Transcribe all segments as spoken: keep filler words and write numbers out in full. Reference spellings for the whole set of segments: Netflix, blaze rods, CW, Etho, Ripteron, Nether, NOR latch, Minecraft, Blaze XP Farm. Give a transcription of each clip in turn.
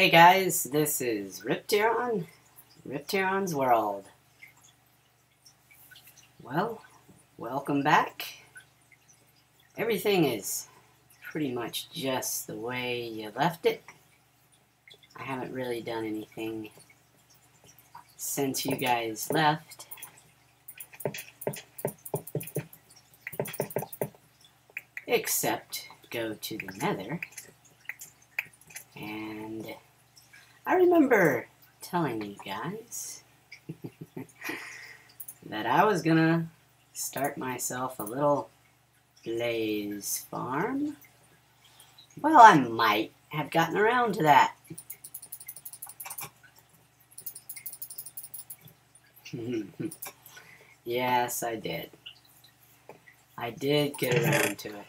Hey guys, this is Ripteron, Ripteron's World. Well, welcome back. Everything is pretty much just the way you left it. I haven't really done anything since you guys left. Except go to the Nether. And I remember telling you guys that I was gonna start myself a little Blaze farm. Well, I might have gotten around to that. Yes, I did. I did get around to it,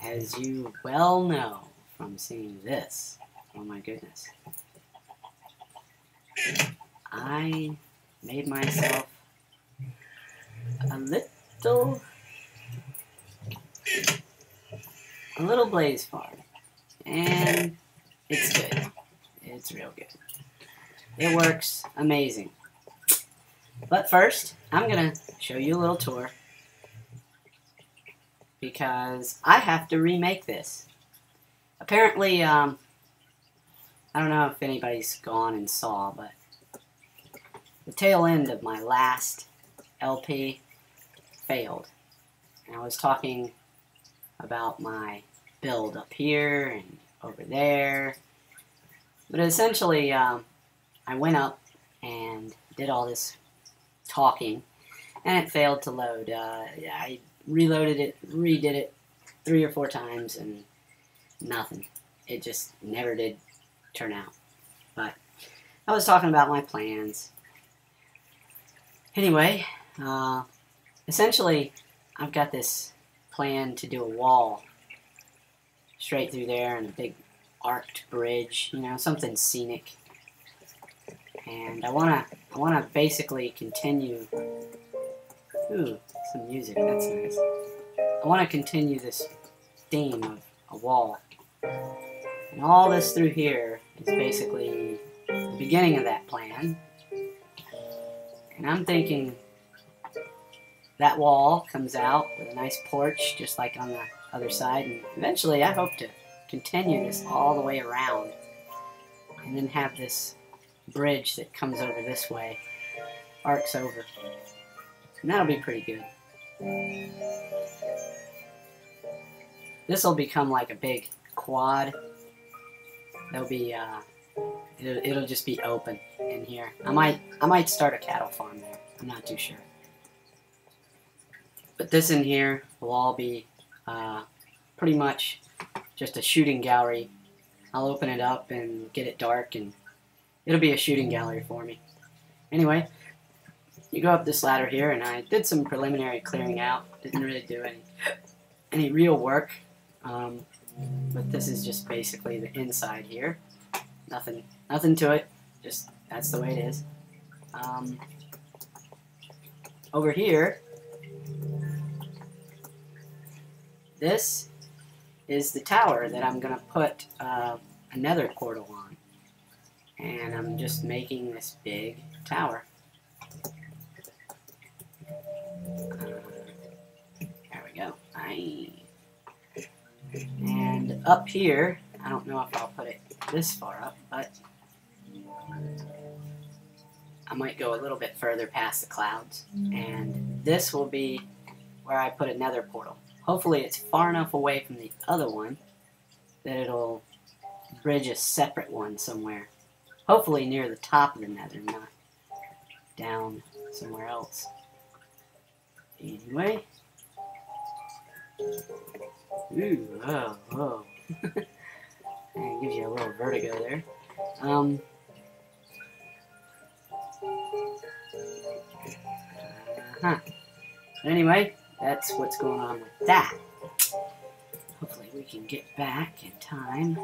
as you well know from seeing this. Oh my goodness. I made myself a little a little Blaze farm. And it's good. It's real good. It works amazing. But first, I'm gonna show you a little tour because I have to remake this. Apparently, um I don't know if anybody's gone and saw, but the tail end of my last L P failed. And I was talking about my build up here and over there. But essentially, um, I went up and did all this talking, and it failed to load. Uh, I reloaded it, redid it three or four times, and nothing. It just never did turn out. But I was talking about my plans. Anyway, uh, essentially I've got this plan to do a wall straight through there and a big arced bridge, you know, something scenic. And I wanna I wanna basically continue. Ooh, some music, that's nice. I wanna continue this theme of a wall. And all this through here is basically the beginning of that plan. And I'm thinking that wall comes out with a nice porch just like on the other side. And eventually I hope to continue this all the way around. And then have this bridge that comes over this way, arcs over. And that'll be pretty good. This'll become like a big quad. There'll be, uh, it'll, it'll just be open in here. I might, I might start a cattle farm there. I'm not too sure. But this in here will all be uh, pretty much just a shooting gallery. I'll open it up and get it dark, and it'll be a shooting gallery for me. Anyway, you go up this ladder here, and I did some preliminary clearing out. Didn't really do any, any real work. Um, But this is just basically the inside here. Nothing, nothing to it. Just that's the way it is. Um, over here, this is the tower that I'm gonna put uh, another portal on, and I'm just making this big tower. Uh, there we go. I. And up here, I don't know if I'll put it this far up, but I might go a little bit further past the clouds. And this will be where I put another portal. Hopefully it's far enough away from the other one that it'll bridge a separate one somewhere. Hopefully near the top of the Nether, not down somewhere else. Anyway. Ooh, oh, oh. It gives you a little vertigo there. Um, huh. Anyway, that's what's going on with that. Hopefully we can get back in time.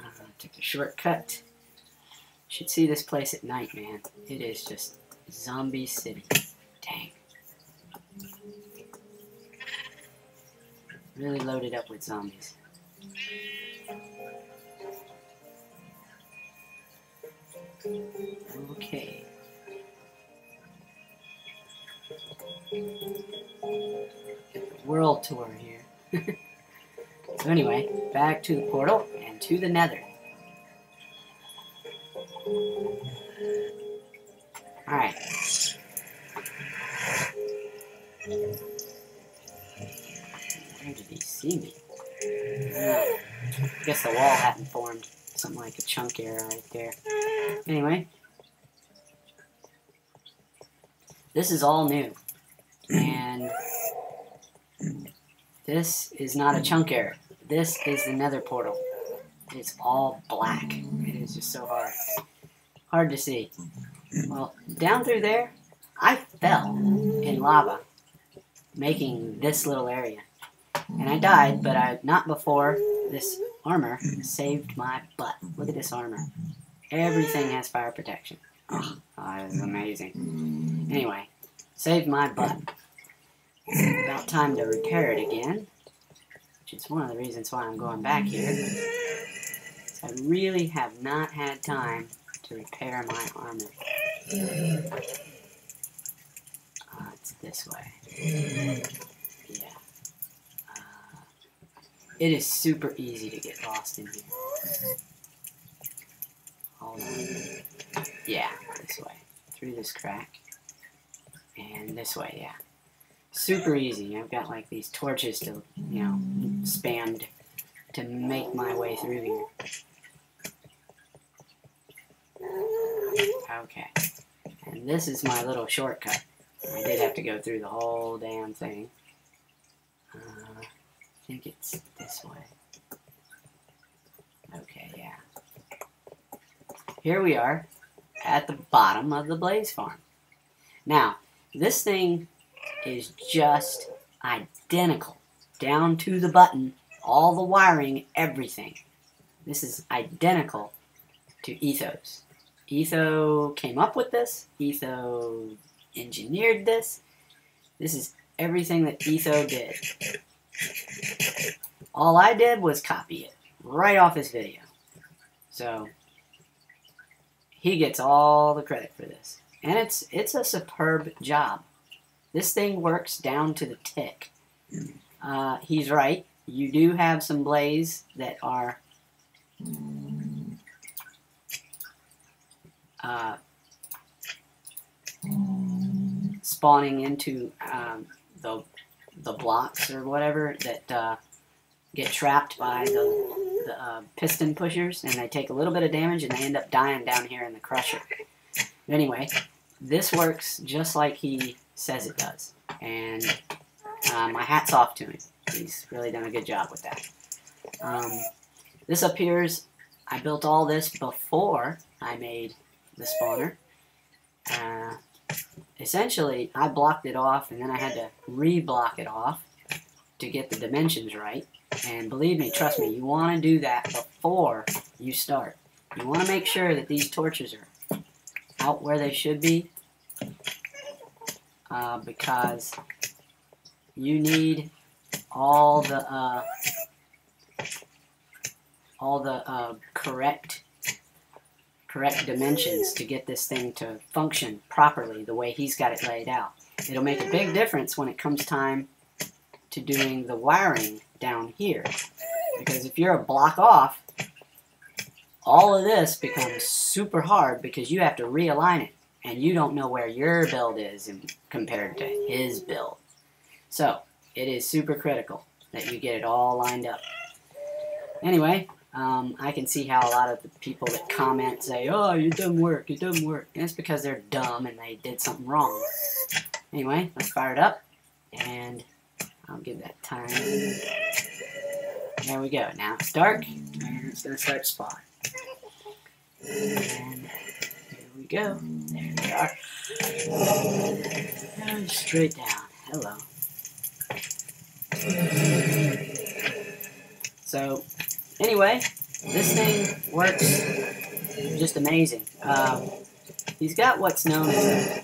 I took a shortcut. Should see this place at night, man. It is just zombie city. Dang. Really loaded up with zombies. Okay. Get the world tour here. So anyway, back to the portal and to the Nether. Alright. Where did he see me? Oh, I guess the wall hadn't formed. Something like a chunk error right there. Anyway. This is all new. And this is not a chunk error. This is the Nether portal. It's all black. It is just so hard. Hard to see. Well, down through there, I fell in lava, making this little area. And I died, but I not before this armor saved my butt. Look at this armor. Everything has fire protection. Oh, that is amazing. Anyway, saved my butt. It's about time to repair it again, which is one of the reasons why I'm going back here. So I really have not had time to repair my armor. Uh, it's this way. Yeah. Uh, it is super easy to get lost in here. Hold on. Yeah, this way. Through this crack. And this way, yeah. Super easy. I've got like these torches to, you know, spammed to make my way through here. Okay, and this is my little shortcut. I did have to go through the whole damn thing. Uh, I think it's this way. Okay, yeah. Here we are at the bottom of the Blaze farm. Now, this thing is just identical. Down to the button, all the wiring, everything. This is identical to Etho's. Etho came up with this. Etho engineered this. This is everything that Etho did. All I did was copy it right off his video. So he gets all the credit for this. And it's it's a superb job. This thing works down to the tick. Uh, he's right. You do have some Blaze that are Uh, spawning into um, the, the blocks or whatever that uh, get trapped by the, the uh, piston pushers, and they take a little bit of damage and they end up dying down here in the crusher. But anyway, this works just like he says it does, and uh, my hat's off to him. He's really done a good job with that. Um, this appears, I built all this before I made the spawner. Uh, essentially, I blocked it off, and then I had to re-block it off to get the dimensions right. And believe me, trust me, you want to do that before you start. You want to make sure that these torches are out where they should be, uh, because you need all the uh, all the uh, correct. correct dimensions to get this thing to function properly the way he's got it laid out. It'll make a big difference when it comes time to doing the wiring down here. Because if you're a block off, all of this becomes super hard because you have to realign it. And you don't know where your build is compared to his build. So, it is super critical that you get it all lined up. Anyway, Um, I can see how a lot of the people that comment say, "Oh, it doesn't work, it doesn't work." And it's because they're dumb and they did something wrong. Anyway, let's fire it up, and I'll give that time. There we go. Now it's dark, and it's going to start spawning. And here we go. There they are. And straight down. Hello. So, anyway, this thing works just amazing. Um, he's got what's known as a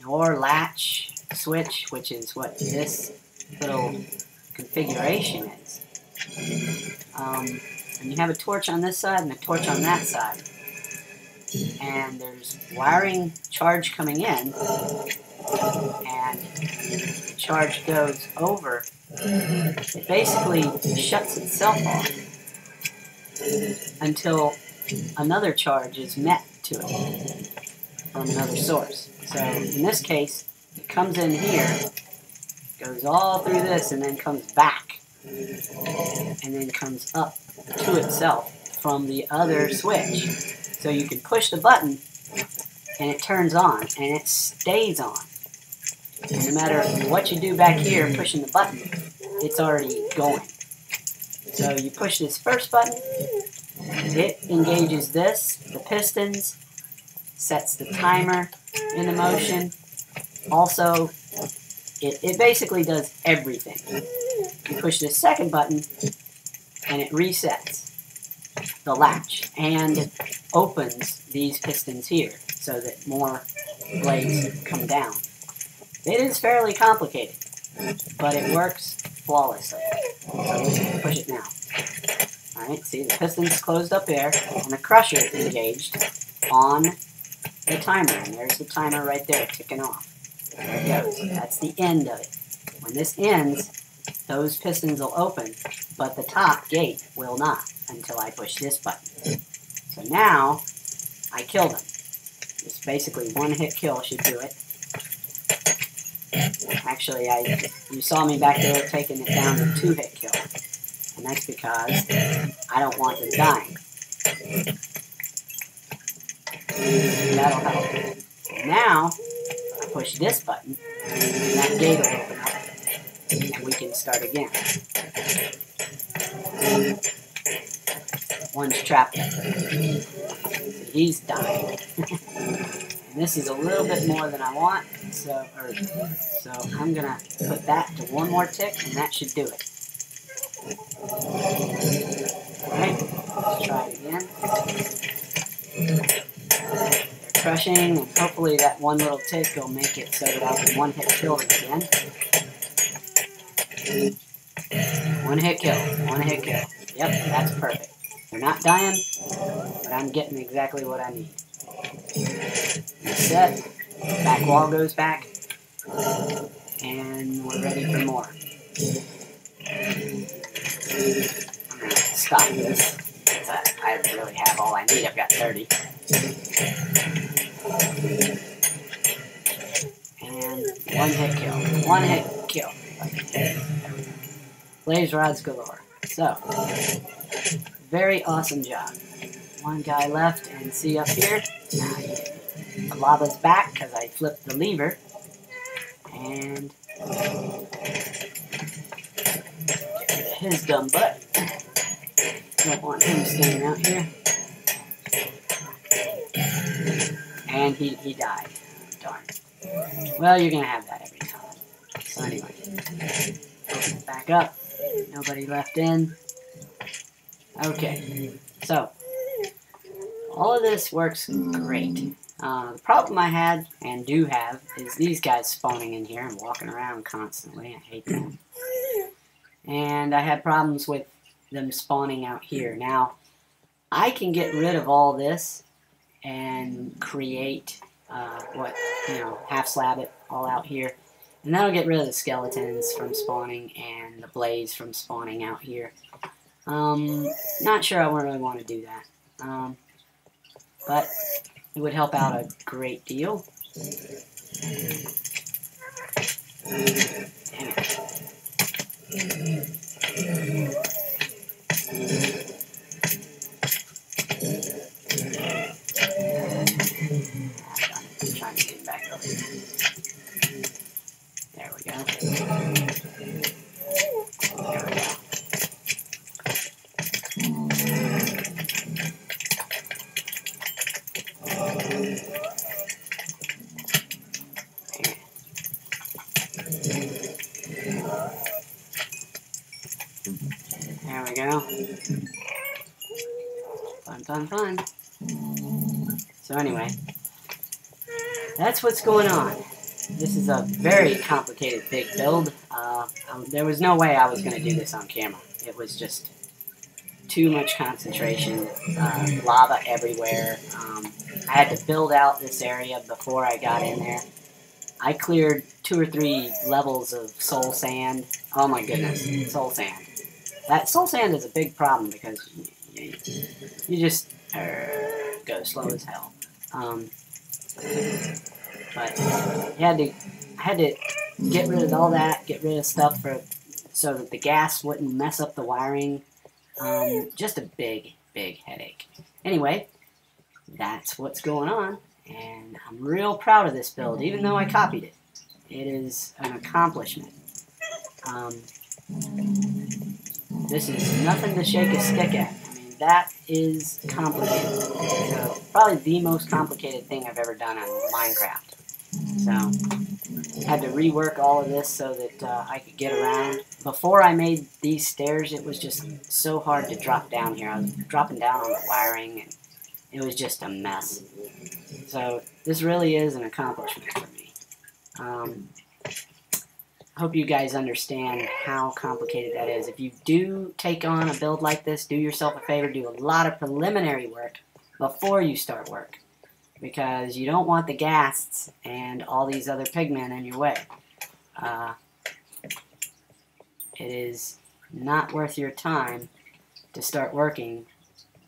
N O R latch switch, which is what this little configuration is. Um, and you have a torch on this side and a torch on that side. And there's wiring charge coming in, and the charge goes over. It basically shuts itself off until another charge is met to it from another source. So in this case, it comes in here, goes all through this, and then comes back, and then comes up to itself from the other switch. So you can push the button, and it turns on, and it stays on. And no matter what you do back here, pushing the button, it's already going. So you push this first button, it engages this, the pistons, sets the timer into motion. Also, it, it basically does everything. You push this second button, and it resets the latch and opens these pistons here so that more blades come down. It is fairly complicated, but it works flawlessly. So let's push it now. Alright, see the piston's closed up there, and the crusher is engaged on the timer. And there's the timer right there, ticking off. There it goes. That's the end of it. When this ends, those pistons will open, but the top gate will not until I push this button. So now, I kill them. It's basically one hit kill should do it. Actually, I you saw me back there taking it down to two hit kill. And that's because I don't want them dying. That'll help. Now, I push this button, and that gate will open up, and we can start again. One's trapped up there. So he's dying. And this is a little bit more than I want, so, or, so I'm going to put that to one more tick, and that should do it. Alright, let's try it again. They're crushing, and hopefully that one little tick will make it so that I can one-hit kill it again. One-hit kill, one-hit kill. Yep, that's perfect. They're not dying, but I'm getting exactly what I need. Reset, back wall goes back, and we're ready for more. I'm going to stop this. I, I really have all I need. I've got thirty. And one hit kill. One hit kill. Blaze rods galore. So, very awesome job. One guy left, and see up here, the lava's back because I flipped the lever. And his dumb butt. Don't want him standing out here. And he, he died. Darn. Well, you're going to have that every time. So anyway. Open it back up. Nobody left in. Okay. So, all of this works great. Uh, the problem I had, and do have, is these guys spawning in here and walking around constantly. I hate them. And I had problems with them spawning out here. Now, I can get rid of all this and create, uh, what, you know, half slab it all out here. And that'll get rid of the skeletons from spawning and the blaze from spawning out here. Um, not sure I really want to do that. Um, but it would help out a great deal. Damn it. There we go. Fun, fun, fun. So anyway, that's what's going on. This is a very complicated big build. Uh, um, there was no way I was going to do this on camera. It was just too much concentration, uh, lava everywhere. Um, I had to build out this area before I got in there. I cleared two or three levels of soul sand. Oh my goodness, soul sand. That soul sand is a big problem because you, you just er, go slow as hell. Um, but you had to, I had to get rid of all that, get rid of stuff for, so that the gas wouldn't mess up the wiring. Um, just a big, big headache. Anyway, that's what's going on. And I'm real proud of this build, even though I copied it. It is an accomplishment. Um, this is nothing to shake a stick at. I mean, that is complicated. So, probably the most complicated thing I've ever done on Minecraft. So, I had to rework all of this so that uh, I could get around. Before I made these stairs, it was just so hard to drop down here. I was dropping down on the wiring, and it was just a mess. So this really is an accomplishment for me. Um, I hope you guys understand how complicated that is. If you do take on a build like this, do yourself a favor, do a lot of preliminary work before you start work, because you don't want the ghasts and all these other pigmen in your way. Uh, it is not worth your time to start working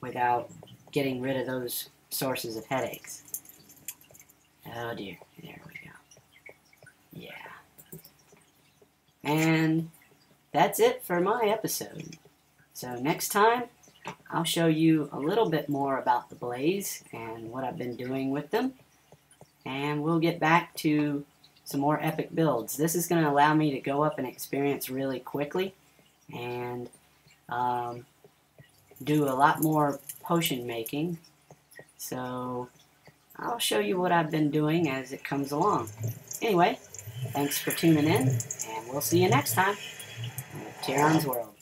without getting rid of those sources of headaches. Oh dear, there we go. Yeah. And that's it for my episode. So next time, I'll show you a little bit more about the Blaze and what I've been doing with them. And we'll get back to some more epic builds. This is going to allow me to go up and experience really quickly and um, do a lot more potion making. So I'll show you what I've been doing as it comes along. Anyway, thanks for tuning in, and we'll see you next time on Ripteron's World.